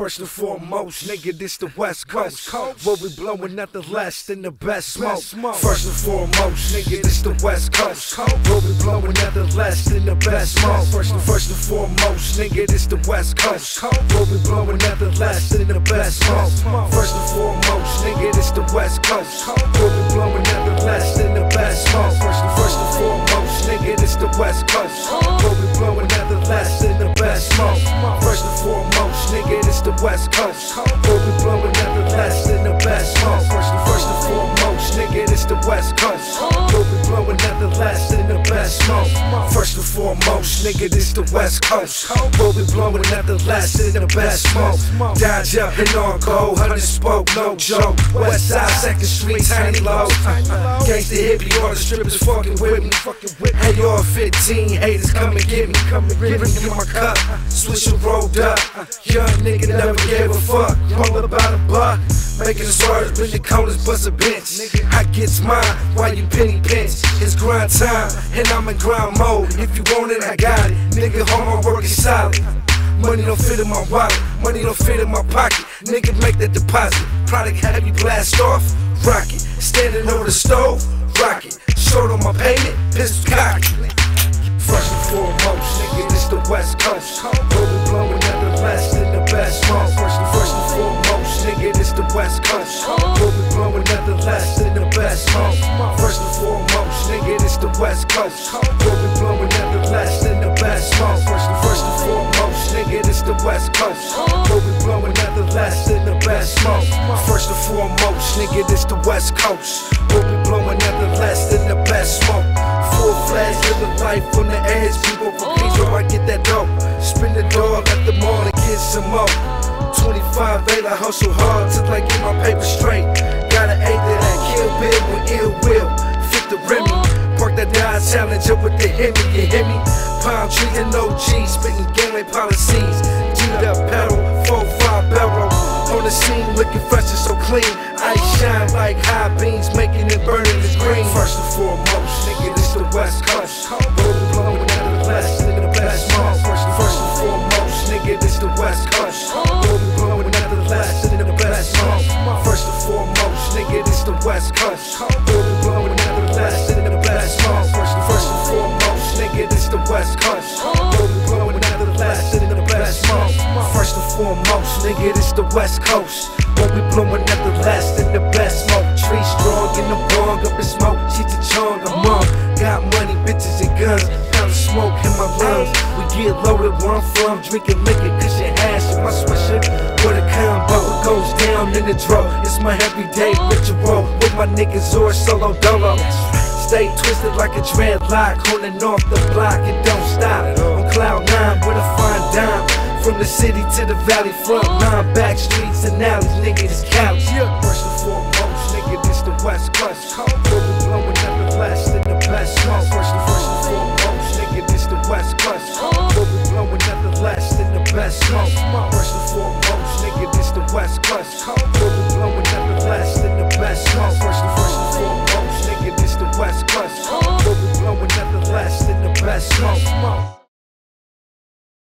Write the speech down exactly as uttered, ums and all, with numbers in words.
First and foremost, nigga, this the West Coast, where we blowing nothing less than the best smoke. First and foremost, nigga, this the West Coast, where we blowing nothing less than the best smoke. First and first and foremost, nigga, this the West Coast, where we blowing nothing less than the best smoke. First and foremost, nigga, this the West Coast, where we blowing nothing less than the best smoke. First and first and foremost, nigga, this the West Coast, where we blowing nothing less than the best smoke. First and foremost, nigga, this the West Coast, where we blowing nothing less than the best smoke. First and first and foremost, nigga, this the West Coast, where we blowing nothing less than the best smoke. First and foremost, nigga, this the West Coast, where we blowing nothing less than the best smoke. Dodge up and on go, hundred spoke, no joke. West Side, Second Street, tiny low. Gangsta hippie, all the strippers fucking with me. Hey, y'all fifteen, haters come and get me. Come and get me in my cup, switchin' rolled up. Young nigga never gave a fuck, roll about a buck. Making the stars, bring the corners, bust a bench. I gets mine, why you penny pinch? It's grind time, and I'm in grind mode. If you want it, I got it. Nigga, hard work is solid. Money don't fit in my wallet, money don't fit in my pocket. Nigga, make that deposit. Product have you blast off, rock it. Standing over the stove, rock it. Short on my payment, pistol cock it. First and foremost, nigga, this the West Coast, where we blowing nothing less than the best smoke. First and first and foremost, nigga, this the West Coast, where we blowing nothing less than the best smoke. First and foremost, nigga, this the West Coast, where we blowing nothing less than the best smoke. First and first and foremost, nigga, this the West Coast, where we blowing nothing less than the best smoke. First and foremost, nigga, this the West Coast, where we blowing nothing less than the best smoke. Full flash, living life on the edge, people for me, so I get that dope. Spin the dog at the mall and get some more. twenty-five eight, I hustle hard till I get my paper straight. Got an eight that I kill bill with ill will. Fit the Remy, park that Dodge Challenger with the Hemi, you hear me? Palm trees and O G, spitting gangway policies. G'd up pedal, four five barrel. On the scene, looking fresh and so clean. Ice shine like high beams, making it burning this green. First and foremost, nigga, this the West Coast, where we blowing nothing less than the best smoke. First and first and foremost, nigga, this the West Coast, where we blowing nothing less than the best smoke. First and foremost, nigga, this the West Coast, where we blowing nothing less than the best smoke. First and first and foremost, nigga, this the West Coast, where we blowing nothing less than the best smoke. First and foremost, nigga, this the West Coast, where we blowing nothing less than the best smoke. Tree strong in the bong, up in smoke, cheat to chong, I'm on. Got money, bitches and guns, pound of smoke in my lungs. We get loaded where I'm from, drinking liquor, cause your ass in my sweatshirt. What a combo, it goes down in the draw. It's my everyday ritual, with my niggas or solo dolo. Stay twisted like a dreadlock, holding off the block, it don't stop. On cloud nine with a fine dime, from the city to the valley, front line, back streets and alleys, nigga, this couch. First and foremost, nigga, this the West Coast, where we blowing nothing less than the best smoke. First and first and foremost, nigga, this the West Coast, where we blowing nothing less than the best smoke. First and foremost, nigga, this the West Coast.